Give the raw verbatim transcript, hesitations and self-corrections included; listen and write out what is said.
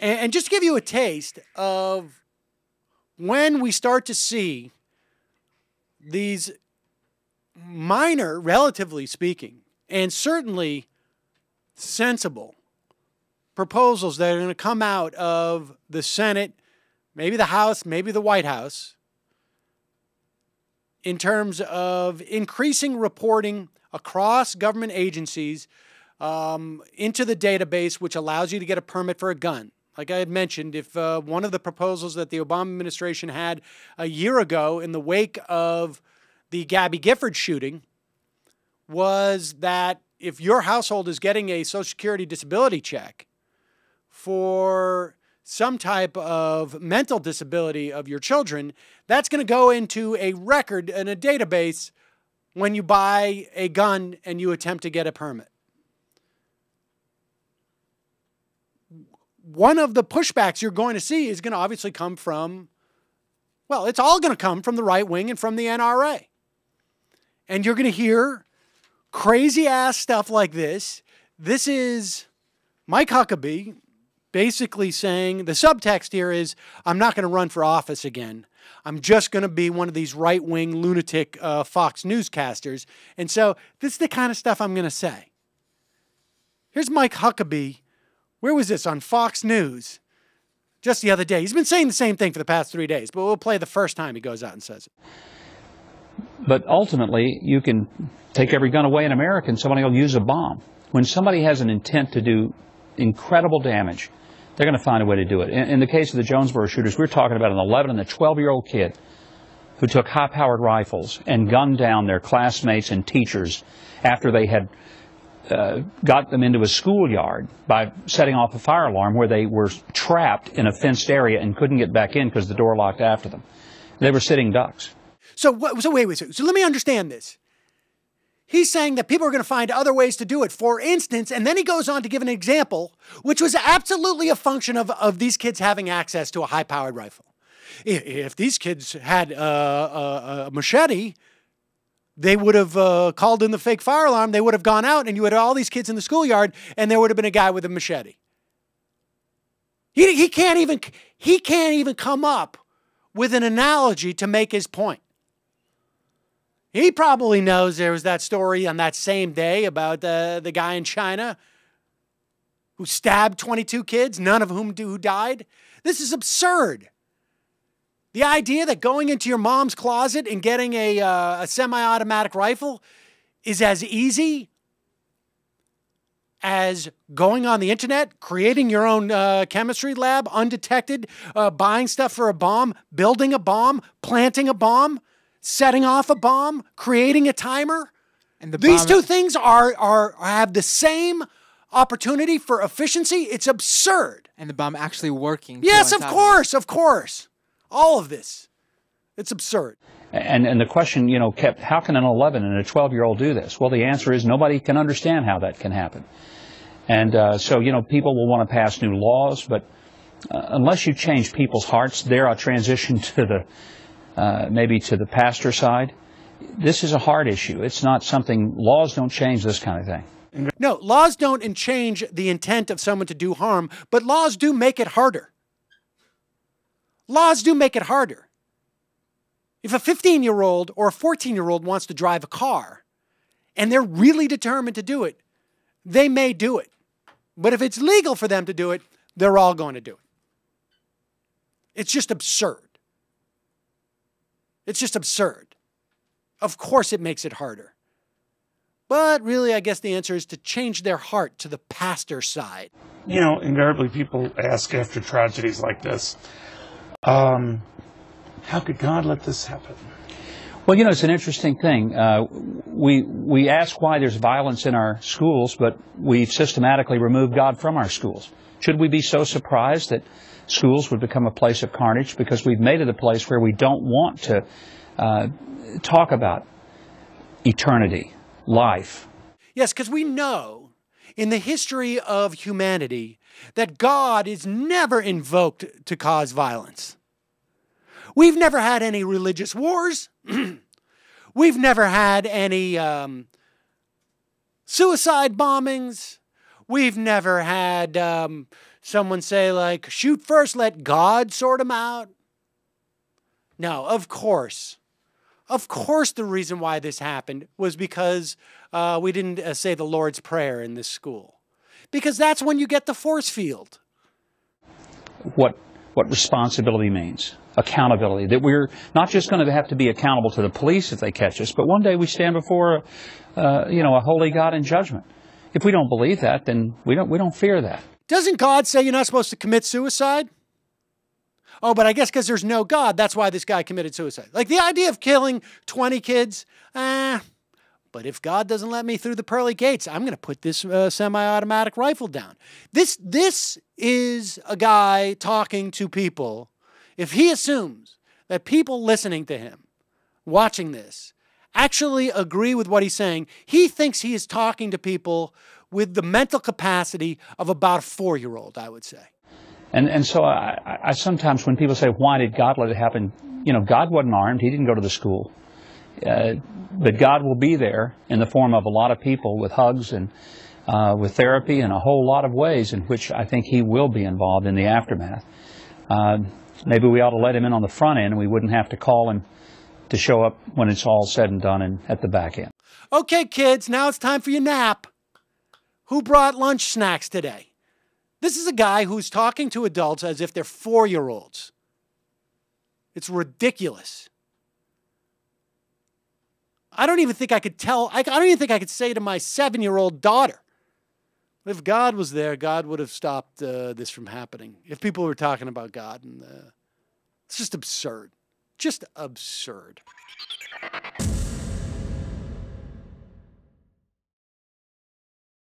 And, and just to give you a taste of when we start to see these minor, relatively speaking, and certainly sensible proposals that are going to come out of the Senate, maybe the House, maybe the White House, in terms of increasing reporting across government agencies um, into the database, which allows you to get a permit for a gun. Like I had mentioned, if uh, one of the proposals that the Obama administration had a year ago in the wake of the Gabby Gifford shooting was that if your household is getting a Social Security disability check for some type of mental disability of your children, that's going to go into a record and a database when you buy a gun and you attempt to get a permit. One of the pushbacks you're going to see is going to obviously come from, well, it's all going to come from the right wing and from the N R A. And you're going to hear crazy-ass stuff like this. This is Mike Huckabee basically saying, the subtext here is, I'm not going to run for office again. I'm just going to be one of these right-wing lunatic uh, Fox newscasters. And so this is the kind of stuff I'm going to say. Here's Mike Huckabee. Where was this? On Fox News just the other day. He's been saying the same thing for the past three days, but we'll play the first time he goes out and says it. But ultimately, you can take every gun away in America and somebody will use a bomb. When somebody has an intent to do incredible damage, they're going to find a way to do it. In, in the case of the Jonesboro shooters, we're talking about an eleven and a twelve-year-old kid who took high-powered rifles and gunned down their classmates and teachers after they had uh, got them into a schoolyard by setting off a fire alarm where they were trapped in a fenced area and couldn't get back in because the door locked after them. They were sitting ducks. So, so wait, wait, so, so let me understand this. He's saying that people are going to find other ways to do it, for instance, and then he goes on to give an example, which was absolutely a function of, of these kids having access to a high-powered rifle. If, if these kids had uh, a, a machete, they would have uh, called in the fake fire alarm, they would have gone out, and you had all these kids in the schoolyard, and there would have been a guy with a machete. He, he, can't even, he can't even come up with an analogy to make his point. He probably knows there was that story on that same day about uh, the guy in China who stabbed twenty-two kids, none of whom do, who died. This is absurd. The idea that going into your mom's closet and getting a, uh, a semi-automatic rifle is as easy as going on the internet, creating your own uh, chemistry lab undetected, uh, buying stuff for a bomb, building a bomb, planting a bomb, setting off a bomb, creating a timer. And the These two things are, are have the same opportunity for efficiency. It's absurd. And the bomb actually working. Yes, of course, of course. All of this. It's absurd. And, and the question, you know, kept, how can an eleven and a twelve-year-old do this? Well, the answer is nobody can understand how that can happen. And uh, so, you know, people will want to pass new laws, but uh, unless you change people's hearts, there I transition to the Uh, maybe to the pastor side. This is a hard issue. It's not something, laws don't change this kind of thing. No, laws don't change the intent of someone to do harm, but laws do make it harder. Laws do make it harder. If a fifteen-year-old or a fourteen-year-old wants to drive a car and they're really determined to do it, they may do it. But if it's legal for them to do it, they're all going to do it. It's just absurd. It's just absurd. Of course it makes it harder. But really, I guess the answer is to change their heart to the pastor side. You know, invariably people ask after tragedies like this, um, how could God let this happen? Well, you know, it's an interesting thing. Uh, we, we ask why there's violence in our schools, but we've systematically removed God from our schools. Should we be so surprised that schools would become a place of carnage because we've made it a place where we don't want to uh, talk about eternity, life? Yes, because we know in the history of humanity that God is never invoked to cause violence. We've never had any religious wars. We've never had any um, suicide bombings. We've never had um, someone say, like, shoot first, let God sort them out. No, of course. Of course the reason why this happened was because uh, we didn't uh, say the Lord's Prayer in this school. Because that's when you get the force field. What, what responsibility means, accountability, that we're not just going to have to be accountable to the police if they catch us, but one day we stand before a, uh, you know, a holy God in judgment. If we don't believe that, then we don't, we don't fear that. Doesn't God say you're not supposed to commit suicide? Oh, but I guess because there's no God, that's why this guy committed suicide. Like, the idea of killing twenty kids, ah, eh, but if God doesn't let me through the pearly gates, I'm going to put this uh, semi-automatic rifle down. This, this is a guy talking to people. If he assumes that people listening to him, watching this, actually agree with what he's saying, he thinks he is talking to people with the mental capacity of about a four-year-old, I would say. And, and so I, I sometimes, when people say, why did God let it happen? You know, God wasn't armed. He didn't go to the school. Uh, but God will be there in the form of a lot of people with hugs and uh, with therapy and a whole lot of ways in which I think He will be involved in the aftermath. Uh, maybe we ought to let Him in on the front end and we wouldn't have to call Him to show up when it's all said and done and at the back end. Okay, kids, now it's time for your nap. Who brought lunch snacks today? This is a guy who's talking to adults as if they're four-year-olds. It's ridiculous. I don't even think I could tell, I don't even think I could say to my seven-year-old daughter, if God was there, God would have stopped uh, this from happening. If people were talking about God. And, uh, it's just absurd. Just absurd.